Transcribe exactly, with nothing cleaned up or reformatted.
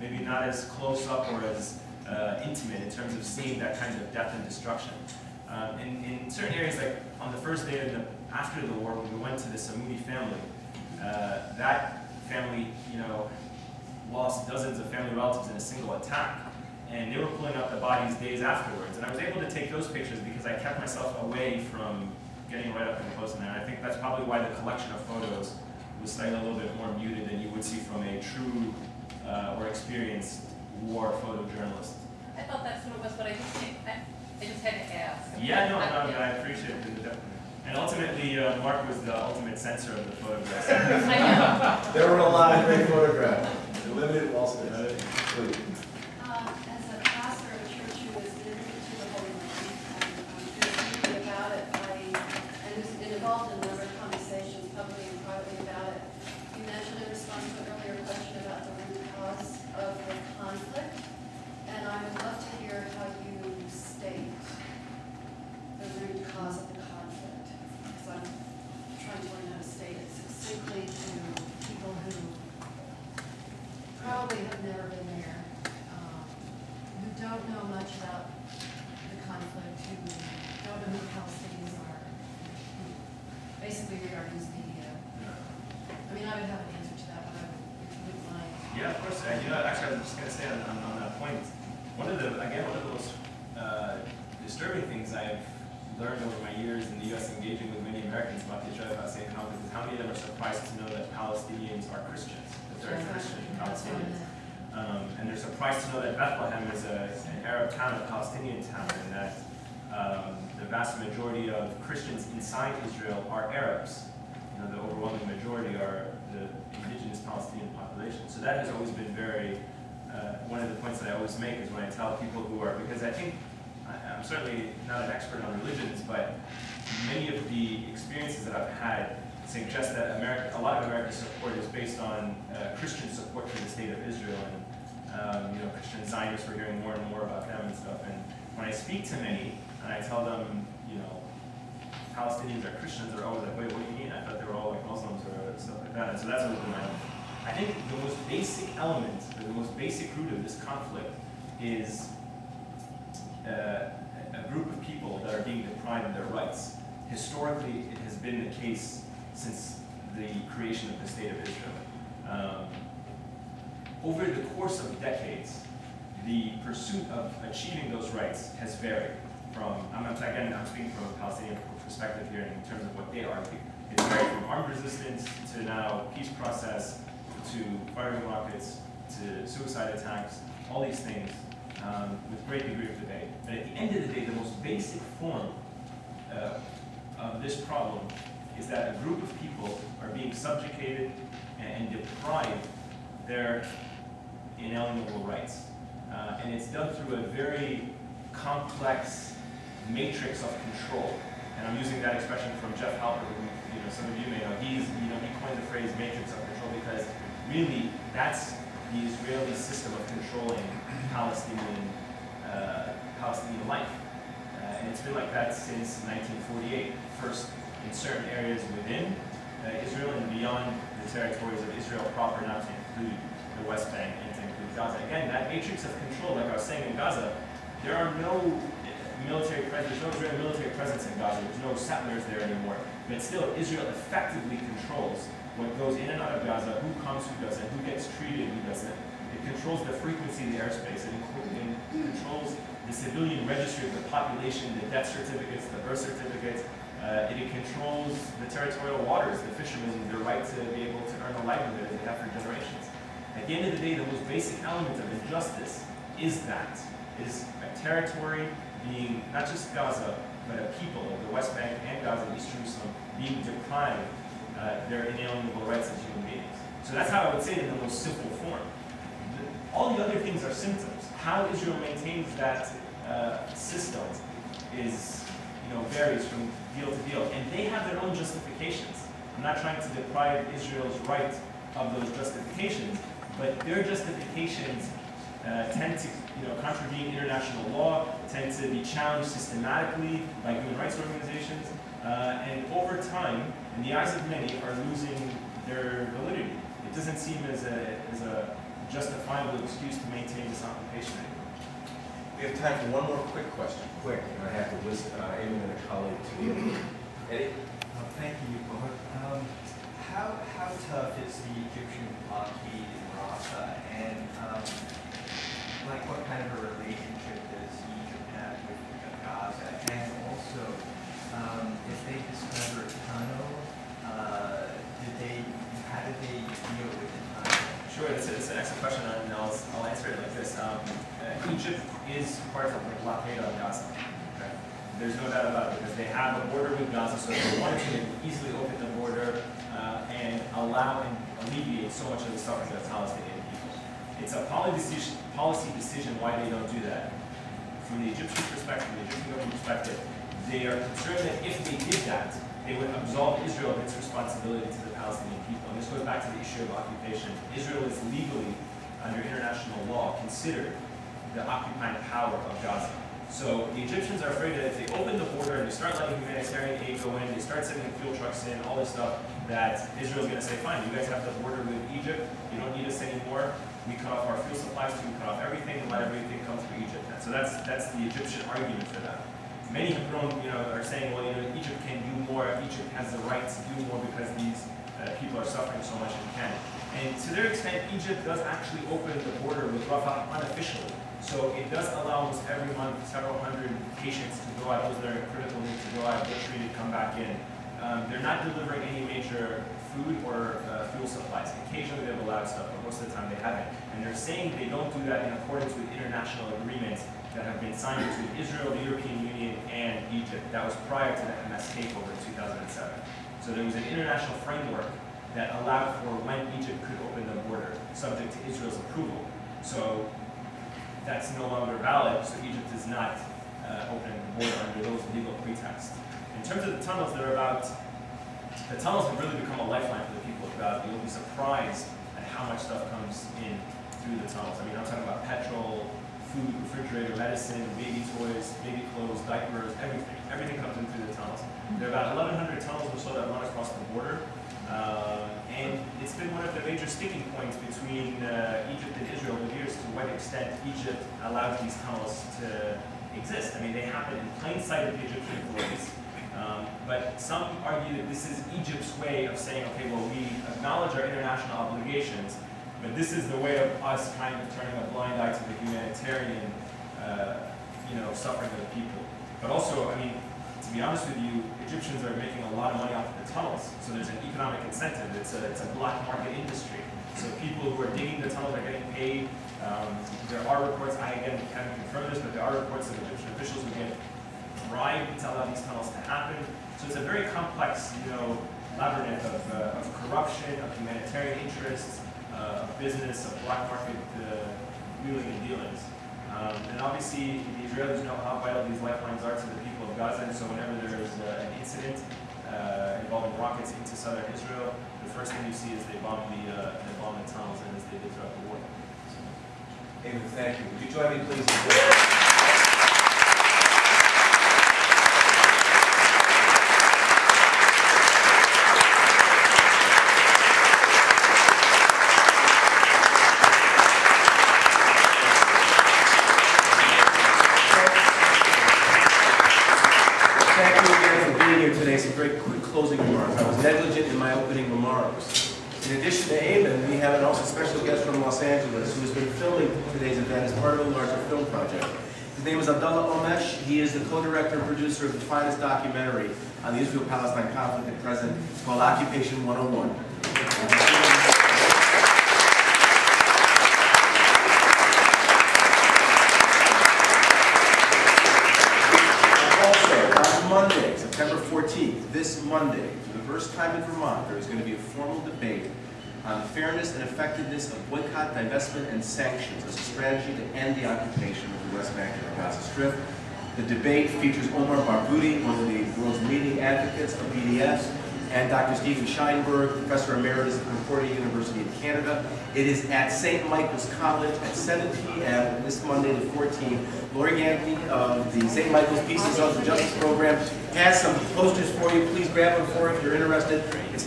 maybe not as close up or as uh, intimate in terms of seeing that kind of death and destruction. Um, in, in certain areas, like on the first day of the, after the war, when we went to the Samuni family, uh, that family, you know, lost dozens of family relatives in a single attack, and they were pulling out the bodies days afterwards. And I was able to take those pictures because I kept myself away from getting right up and close in there. And I think that's probably why the collection of photos was slightly a little bit more muted than you would see from a true uh, or experienced war photojournalist. I thought that's what it was, but I just think I, I just had to ask. Yeah, no, no, no, I appreciate it. And ultimately, uh, Mark was the ultimate censor of the photographs. I know. There were a lot of great photographs. The limited wall space. Uh, as a pastor of a church who was in to the Holy Land, and um, about it, I, and was involved in a number of conversations publicly and privately about it. You mentioned in response to an earlier question about the root cause of the conflict, and I would love to hear how you state the root cause of the conflict, because I'm trying to learn how to state it succinctly to people who probably have never been there, um, who don't know much about the conflict, who don't know who the Palestinians are, who basically regard as media. I mean, I would have an answer to that, but I would, if you wouldn't mind. Yeah, of course. You know, actually, I was just going to say on, on, on that point, one of the, again, one of those uh, disturbing things I've learned over my years in the U S engaging with many Americans about the Israeli Palestinian conflict is how many of them are surprised to know that Palestinians are Christians. They're Christian Palestinians. Um, and they're surprised to know that Bethlehem is a, an Arab town, a Palestinian town, and that um, the vast majority of Christians inside Israel are Arabs. You know, the overwhelming majority are the indigenous Palestinian population. So that has always been very, uh, one of the points that I always make is when I tell people who are, because I think, I, I'm certainly not an expert on religions, but many of the experiences that I've had suggest that America, a lot of America's support is based on uh, Christian support for the state of Israel, and um, you know, Christian Zionists, we're hearing more and more about them and stuff. And when I speak to many, and I tell them, you know, Palestinians are Christians, they're always like, wait, what do you mean? I thought they were all like Muslims or stuff like that. And so that's what been my own. I think the most basic element, or the most basic root of this conflict, is uh, a group of people that are being deprived of their rights. Historically, it has been the case since the creation of the state of Israel. Um, over the course of decades, the pursuit of achieving those rights has varied from, I'm not, again, I'm speaking from a Palestinian perspective here in terms of what they argue. It's varied from armed resistance to now peace process, to firing rockets, to suicide attacks, all these things um, with great degree of debate. But at the end of the day, the most basic form uh, of this problem is that a group of people are being subjugated and deprived their inalienable rights. Uh, and it's done through a very complex matrix of control. And I'm using that expression from Jeff Halper, who you know, some of you may know. He's, you know, he coined the phrase matrix of control because really that's the Israeli system of controlling Palestinian, uh, Palestinian life. Uh, and it's been like that since nineteen forty-eight, first in certain areas within uh, Israel and beyond the territories of Israel proper, not to include the West Bank and to include Gaza. Again, that matrix of control, like I was saying in Gaza, there are no military presence, no Israeli military presence in Gaza, there's no settlers there anymore. But still, Israel effectively controls what goes in and out of Gaza, who comes, who doesn't, who gets treated, who doesn't. It controls the frequency of the airspace, it controls the civilian registry of the population, the death certificates, the birth certificates. Uh, it controls the territorial waters, the fishermen, their right to be able to earn a livelihood as they have for generations. At the end of the day, the most basic element of injustice is that, is a territory being, not just Gaza, but a people, the West Bank and Gaza, East Jerusalem, being deprived uh, their inalienable rights as human beings. So that's how I would say it in the most simple form. The, all the other things are symptoms. How Israel maintains that uh, system is, you know, varies from deal to deal. And they have their own justifications. I'm not trying to deprive Israel's right of those justifications, but their justifications uh, tend to, you know, contravene international law, tend to be challenged systematically by human rights organizations, uh, and over time, in the eyes of many, are losing their validity. It doesn't seem as a, as a justifiable excuse to maintain this occupation anymore. We have time for one more quick question. Quick, and I have to listen, uh, Amy and a colleague to you. Eddie? Well, thank you, Bob. Um, how, how tough is the Egyptian blockade in Rafah, and um, like what kind of a relationship does Egypt have with Gaza? And also, um, if they discover a tunnel, uh, did they, how did they deal with the tunnel? Sure, that's, that's an excellent question, and I'll, I'll answer it like this. Um, uh, Egypt is part of the blockade on Gaza. Okay? There's no doubt about it, because they have a border with Gaza, so if they wanted to, they could easily open the border uh, and allow and alleviate so much of the suffering that's Palestinian people. It's a policy decision why they don't do that. From the Egyptian perspective, from the Egyptian government perspective, they are concerned that if they did that, they would absolve Israel of its responsibility to the Palestinian people. And this goes back to the issue of occupation. Israel is legally, under international law, considered the occupying power of Gaza. So the Egyptians are afraid that if they open the border and they start letting humanitarian aid go in, they start sending fuel trucks in, all this stuff, that Israel's going to say, fine, you guys have the border with Egypt, you don't need us anymore, we cut off our fuel supplies, so we cut off everything and let everything come through Egypt. And so that's, that's the Egyptian argument for that. Many have grown, you know, are saying, well, you know, Egypt can do more, Egypt has the right to do more because these uh, people are suffering so much in Canada. And to their extent, Egypt does actually open the border with Rafah unofficially. So it does allow us every month several hundred patients to go out, those that are in critical need to go out, get treated, come back in. Um, they're not delivering any major food or uh, fuel supplies. Occasionally they've allowed stuff, but most of the time they haven't. And they're saying they don't do that in accordance with international agreements that have been signed between Israel, the European Union, and Egypt. That was prior to the Hamas takeover in two thousand seven. So there was an international framework that allowed for when Egypt could open the border, subject to Israel's approval. So that's no longer valid, so Egypt is not uh, opening the border under those legal pretexts. In terms of the tunnels, they're about, the tunnels have really become a lifeline for the people of Gaza. You'll be surprised at how much stuff comes in through the tunnels. I mean, I'm talking about petrol, food, refrigerator, medicine, baby toys, baby clothes, diapers, everything. Everything comes in through the tunnels. There are about eleven hundred tunnels or so that run across the border. Um, and it's been one of the major sticking points between uh, Egypt and Israel over the years to what extent Egypt allows these tunnels to exist. I mean, they happen in plain sight of the Egyptian authorities. Um, but some argue that this is Egypt's way of saying, okay, well, we acknowledge our international obligations, but this is the way of us kind of turning a blind eye to the humanitarian, uh, you know, suffering of the people. But also, I mean, to be honest with you, Egyptians are making a lot of money off of the tunnels, so there's an economic incentive. It's a, it's a black market industry. So people who are digging the tunnels are getting paid. Um, there are reports, I again haven't confirmed this, but there are reports of Egyptian officials who get bribed to allow these tunnels to happen. So it's a very complex, you know, labyrinth of, uh, of corruption, of humanitarian interests, Uh, business, of black market wheeling uh, and dealings. Um, and obviously, the Israelis know how vital these lifelines are to the people of Gaza, and so whenever there is uh, an incident uh, involving rockets into southern Israel, the first thing you see is they bomb the, uh, they bomb the tunnels, and as they did throughout the war. So. David, thank you. Would you join me, please? His name is Abdallah Omeish. He is the co-director and producer of the finest documentary on the Israel-Palestine conflict at present. It's called Occupation one oh one. Also, on Monday, September fourteenth, this Monday, for the first time in Vermont, there is going to be a formal debate on the fairness and effectiveness of boycott, divestment, and sanctions as a strategy to end the occupation of the West Bank and Gaza Strip. The debate features Omar Barbudi, one of the world's leading advocates of B D S, and Doctor Stephen Scheinberg, Professor Emeritus at Concordia University in Canada. It is at Saint Michael's College at seven p m this Monday the fourteenth. Lori Anthony of the Saint Michael's Peace and Social Justice Program has some posters for you. Please grab them for if you're interested. It's